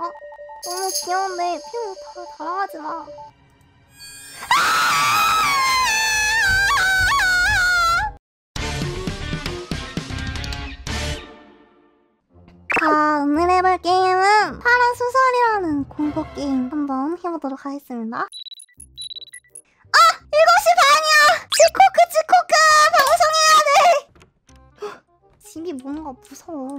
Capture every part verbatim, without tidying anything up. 어? 너무 귀여운데 피부 다 달아가지 마. 자, 오늘 해볼 게임은 파란 수설이라는 공포 게임 한번 해보도록 하겠습니다. 아! 일곱 시 반이야! 지코크 지코크! 방송해야 돼! 집이 뭔가 무서워. 아,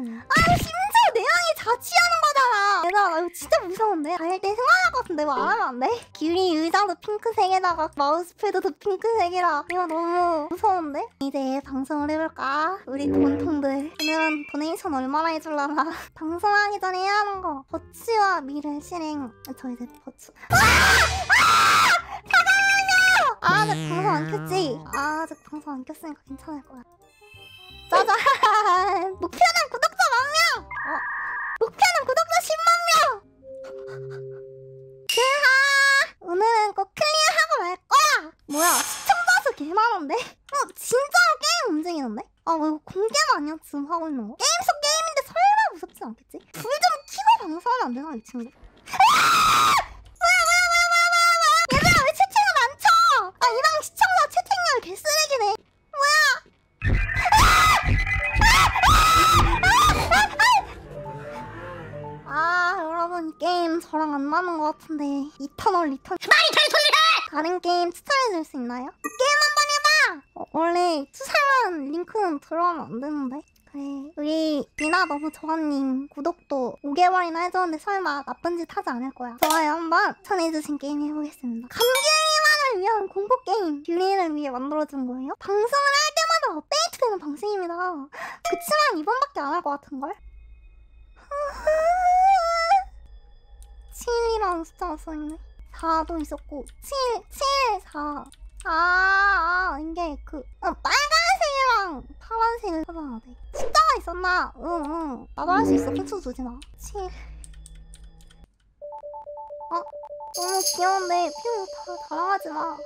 심지어 내 양이 자취하는 거잖아! 얘들아, 나 이거 진짜 무서운데? 다닐 때 흥얼할 것 같은데 이거 안 하면 안 돼? 귀리 의자도 핑크색에다가 마우스패드도 핑크색이라 이거 너무 무서운데? 이제 방송을 해볼까? 우리 돈통들. 오늘은 도네이션 얼마나 해줄라나. 방송하기 전에 해야 하는 거. 버츠와 미래 실행. 저 이제 버츠. 아! 아! 아, 아직 방송 안 켰지? 아, 아직 방송 안 켰으니까 괜찮을 거야. 짜잔! 목표는 구독자 만 명! 어? 목표는 구독자 십만 명! 그하! 오늘은 꼭 클리어하고 말 거야! 뭐야, 시청자 수 개 많은데? 어, 진짜로 게임 움직이는데? 아, 왜 이거 공개가 아니야, 지금 하고 있는 거? 게임 속 게임인데 설마 무섭진 않겠지? 불 좀 켜고 방송하면 안 되나, 이 친구? 저랑 안 맞는 것 같은데. 이터널 리턴. 다른 게임 추천해줄 수 있나요? 게임 한번 해봐! 어, 원래 추천한 링크는 들어가면 안 되는데. 그래, 우리 미나 너무 저하님 구독도 오 개월이나 해줬는데 설마 나쁜 짓 하지 않을 거야. 좋아요 한번 추천해주신 게임 해보겠습니다. 감귤이만을 위한 공포 게임, 규리를 위해 만들어준 거예요? 방송을 할 때마다 업데이트되는 방식입니다. 그치만 이번밖에 안 할 것 같은걸? 칠이라는 숫자가 써있네. 사도 있었고, 칠, 칠, 사. 아, 아 이게 그 어, 빨간색이랑 파란색을 찾아야 돼. 숫자가 있었나? 응, 응. 나도 할 수 있어. 펜쳐 주지 마. 칠. 어? 너무 귀여운데 피부 다 달아가지 마.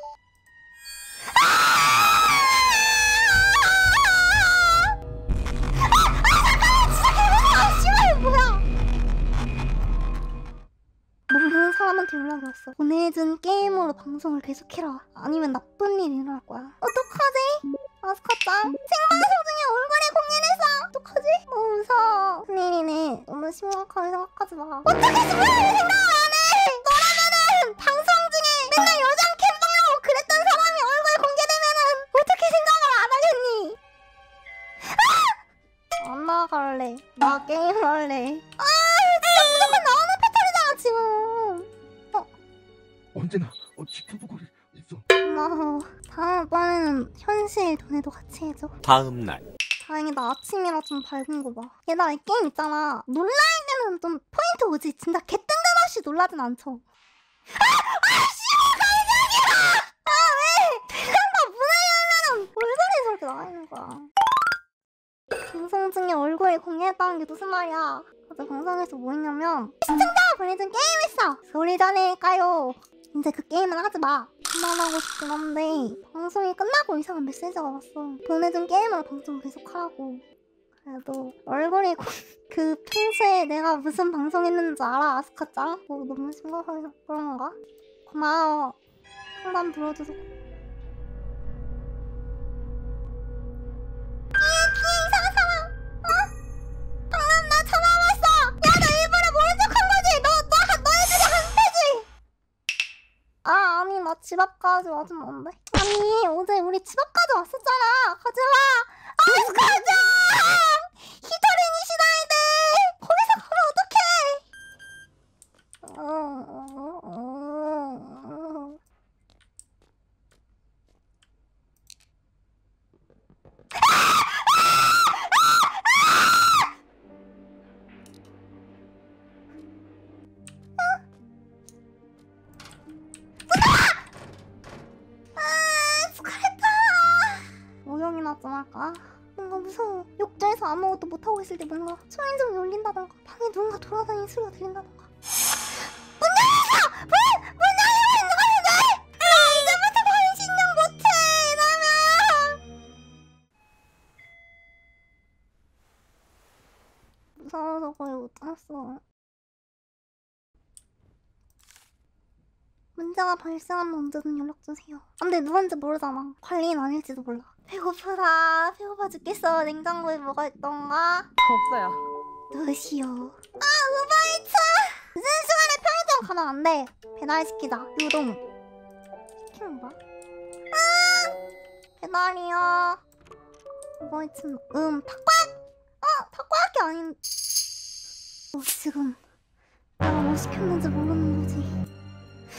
사람한테 연락이 왔어. 보내준 게임으로 방송을 계속해라. 아니면 나쁜 일이 일어날 거야. 어떡하지? 아스카짱 생방송 중에 얼굴에 공연해서 어떡하지? 너무 무서워. 큰일이네. 너무 심각하게 생각하지 마. 어떻게 왜 생각을 안 해? 너라면은 방송 중에 맨날 여장 캠방하고 그랬던 사람이 얼굴 공개되면은 어떻게 생각을 안 하겠니? 아! 안 나갈래. 나 게임할래. 아, 진짜 무조건 나오는 패턴이잖아 지금. 언제나 어, 지켜보고 있어. 고마워. 다음번에는 현실 돈에도 같이 해줘. 다음날. 다행이다. 아침이라 좀 밝은 거 봐. 얘들아, 이 게임 있잖아. 놀라야 때는 좀 포인트 오지. 진짜 개 뜬금없이 놀라진 않죠. 아! 아! 씨발! 감정이야! 아, 왜! 그냥 다 문을 열면은 얼굴이 저렇게 나와 있는 거야. 방송 중에 얼굴이 공개했다는 게 무슨 말이야. 어제 방송에서 뭐 했냐면 시청자가 보내준 게임 했어! 소리 전해일까요? 이제 그 게임은 하지 마. 그만하고 싶긴 한데 방송이 끝나고 이상한 메시지가 왔어. 보내준 게임으로 방송 계속하라고. 그래도 얼굴이 그 평소에 내가 무슨 방송했는지 알아, 아스카짱? 뭐 너무 심각해서 그런 건가? 고마워. 상담 들어줘서. 끼, 끼 이상한 사람. 어? 방금 나 전화 왔어. 야, 나 일부러 모른 척한 거지. 너 너 너의 주장 한패지. 아, 아니, 나 집 앞까지 와주면 안 돼? 아니, 어제 우리 집 앞까지 왔었잖아! 가지 마! 아이스 가자! 히터린이 시다이데! 거기서 가면 어떡해! 아, 뭔가 무서워. 욕조에서 아무것도 못하고 있을 때 뭔가 소리 좀 열린다던가 방에 누군가 돌아다니는 소리가 들린다던가. 문 열렸어! 문! 문 열리면 누가 되네! 나 이제부터 반신용 못해! 이러면! 무서워서 거의 못 잤어. 문제가 발생하면 언제든 연락주세요. 아, 근데 누군지 모르잖아. 관리인 아닐지도 몰라. 배고프다. 배고파 죽겠어. 냉장고에 뭐가 있던가? 없어요. 무엇이요? 아, 우바이츠! 무슨 시간에 편의점 가면 안 돼. 배달시키자. 유동. 시키는 거야? 아! 배달이요. 우바이츠는, 음, 닭과약! 어, 닭과약이 아닌. 어, 지금. 내가 뭐 시켰는지 모르는 거지.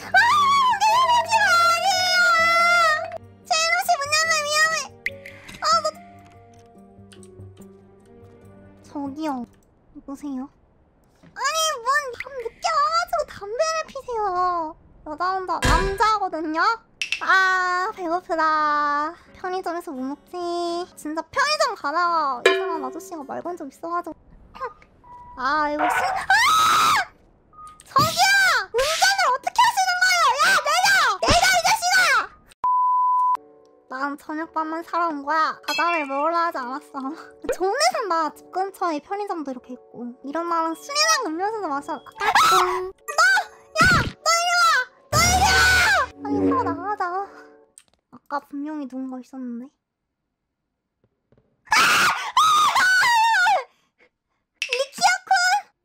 아! 내가 지금 아니에요! 제인호 씨 문 열면 위험해! 아, 너. 저기요. 누구세요? 아니, 뭔 밤 늦게 와가지고 담배를 피세요. 여자 혼자 남자거든요? 아, 배고프다. 편의점에서 뭐 먹지? 진짜 편의점 가다가 이상한 아저씨가 말 건 적 있어가지고. 아, 이거 신... 아! 저기요! 운전을 어떻게 하시는 거예요? 야, 내려! 내려, 이 자식아! 난 저녁밥만 사러 온 거야. 과자를 먹으러 하지 않았어. 종래산 나 집 근처에 편의점도 이렇게 있고. 이런 말은 술이랑 음료수도 마셔. 아! 너! 야! 너 이리 와! 너 이리 와! 빨리 사러 나가자. 아까 분명히 누군가 있었는데.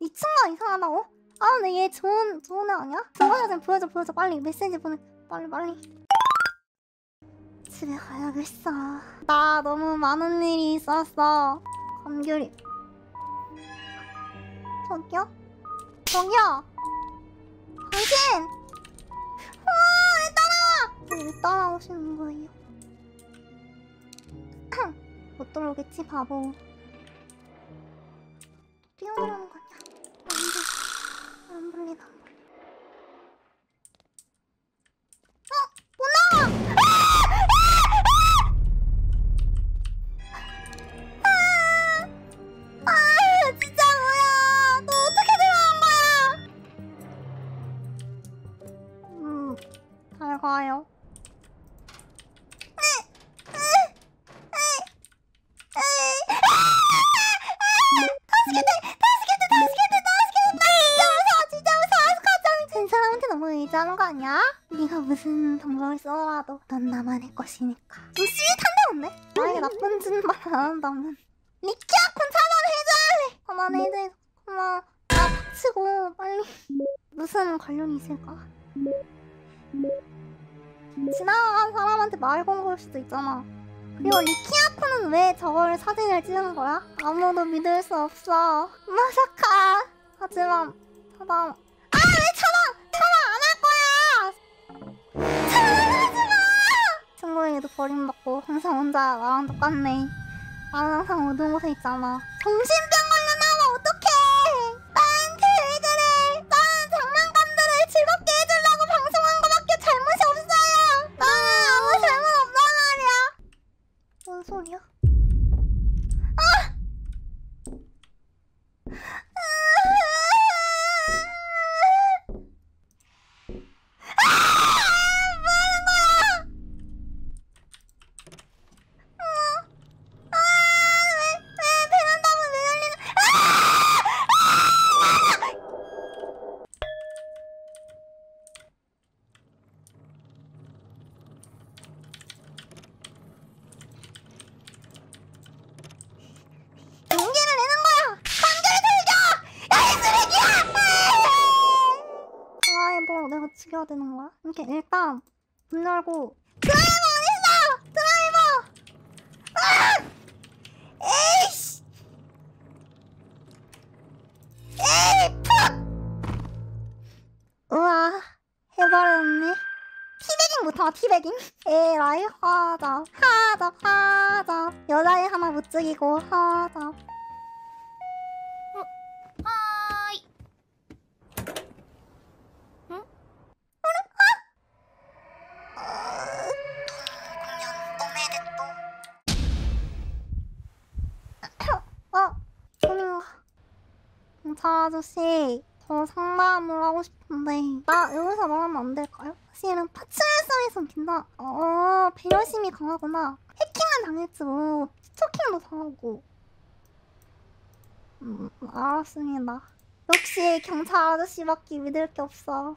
이 친구가 이상하다고? 아 근데 얘 좋은 좋은 애 아니야? 중간에 보여줘 보여줘 빨리 메시지 보내 빨리 빨리. 집에 가야겠어. 나 너무 많은 일이 있었어. 감규리. 저기요? 저기요. 당신. 우와 왜 따라와? 왜 따라오시는 거예요? 못 들어오겠지 바보. 뛰어오라는 거야. 안 불리나 안 불리. 어? 못 나와! 아! 아! 아! 아! 진짜 뭐야? 너 어떻게 들어간 거야? 음, 잘 가요. 하는 거 아니야? 네가 무슨 방법을 써라도 넌 나만의 것이니까. 너 시위탄데 없네? 나에게 나쁜 짓만 안 한다면 리키아콘 차단해줘야 돼! 그만해줘. 그만. 나 닥치고 빨리. 무슨 관련이 있을까? 지나간 사람한테 말 건 걸 수도 있잖아. 그리고 리키아콘은 왜 저걸 사진을 찍은 거야? 아무도 믿을 수 없어. 마사카. 하지만 차단. 아! 왜 차단! 친구에게도 버림받고 항상 혼자 나랑 똑같네. 나는 항상 어두운 곳에 있잖아. 정신병 걸려나면 어떡해. 나한테 왜 그래. 나는 장난감들을 즐겁게 해주려고 방송한 거밖에 잘못이 없어요. 나 아무 잘못 없단 말이야. 뭔 소리야? 아! 죽여야 되는 거야? 이렇게 일단 문 열고 드라이버 어딨어! 드라이버! 아! 에이씨! 에이! 푹! 우와 해버렸네. 티베깅 못하나 티베깅? 에라이 허접 허접 허접 여자애 하나 못 죽이고 허접. 아저씨, 저 상담을 하고 싶은데 나 여기서 말하면 안 될까요? 사실은 파출소에서 긴다. 어, 배려심이 강하구나. 해킹은 당했지 뭐, 스토킹도 당하고. 음, 알았습니다. 역시 경찰 아저씨밖에 믿을 게 없어.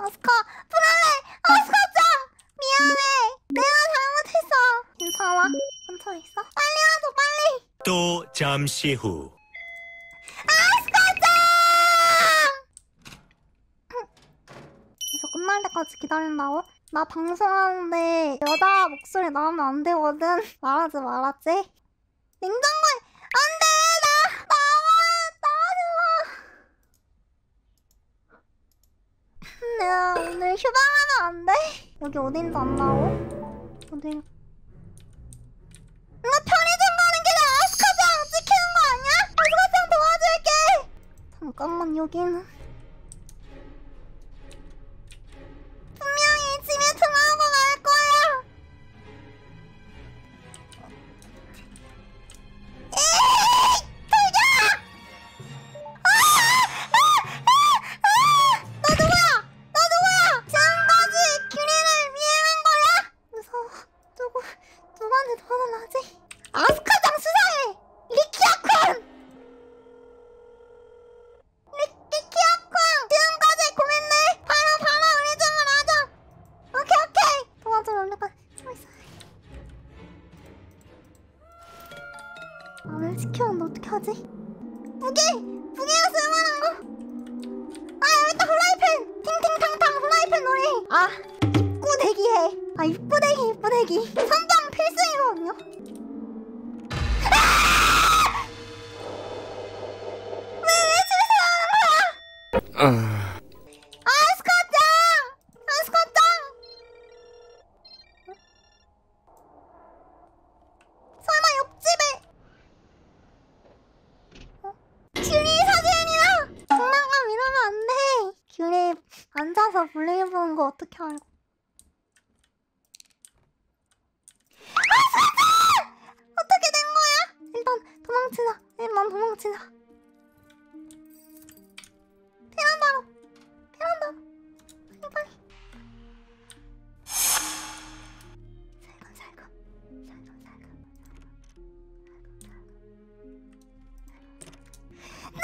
아스카 불안해. 아스카짱 미안해. 내가 잘못했어. 괜찮아? 앉아있어? 빨리 와줘 빨리. 또 잠시 후. 아스카짱! 계속 끝날 때까지 기다린다고? 나 방송하는데 여자 목소리 나오면 안 되거든. 말하지 말았지? 냉장고에 안 돼! 야, 오늘 휴방하면 안 돼? 여기 어딘지 안 나오? 어디? 나 편의점 가는 길에 아스카짱 찍히는 거 아니야? 아스카짱 도와줄게! 잠깐만, 여기는 분명히 집에 들어오고 말 거야! 에이! 돌려! 나를 지켜왔는데 어떻게 하지? 무게! 무게가 쓸만한 거! 아 여기있다 후라이팬! 팅팅탕탕 후라이팬 노래! 아 입구대기 해! 아 입구대기 입구대기! 선방 필수이거든요? 아! 왜, 왜 집에서 하는 거야! 앉아서 블레이 보는 거 어떻게 알고? 아스카짱! 어떻게 된 거야? 일단 도망치자. 일단 도망치자. 피난다로. 피난다로. 빨리 빨리. 살금 살금. 살금 살금.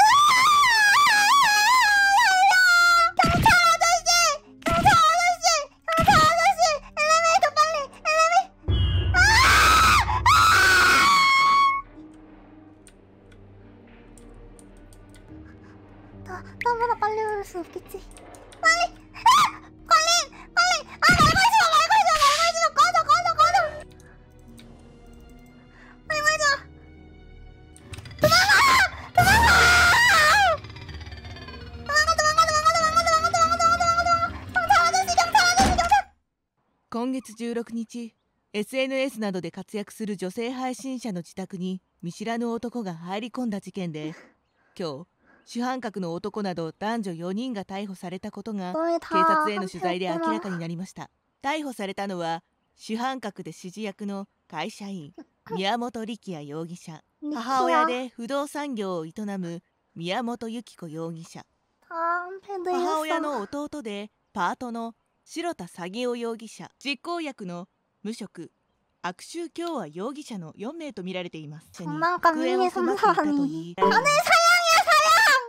나보다 빨리 올 수 없겠지. 빨리! 아! 걸린! 걸린! 아! 말 걸지마! 말 걸지마! 말 걸지마! 꺼져! 꺼져! 꺼져! 말 걸지마! 도망가! 도망가! 도망가! 도망가! 도망가! 도망가! 도망가! 도망가! 경찰 아저씨! 경찰 아저씨! 경찰! 今月じゅうろくにち 에스엔에스 などで活躍する女性配信者の自宅に見知らぬ男が入り込んだ事件で今日 主犯格の男など男女よにんが逮捕されたことが警察への取材で明らかになりました。逮捕されたのは主犯格で指示役の会社員宮本力也容疑者、母親で不動産業を営む宮本由紀子容疑者、母親の弟でパートの白田詐欺夫容疑者、実行役の無職悪臭京和容疑者のよん名と見られています。行方を迫っていたといい。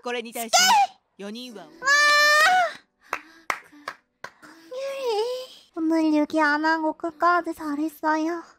これに対し 사人は 와 감규리 오늘 유기 안 하고 끝까지 잘했어요.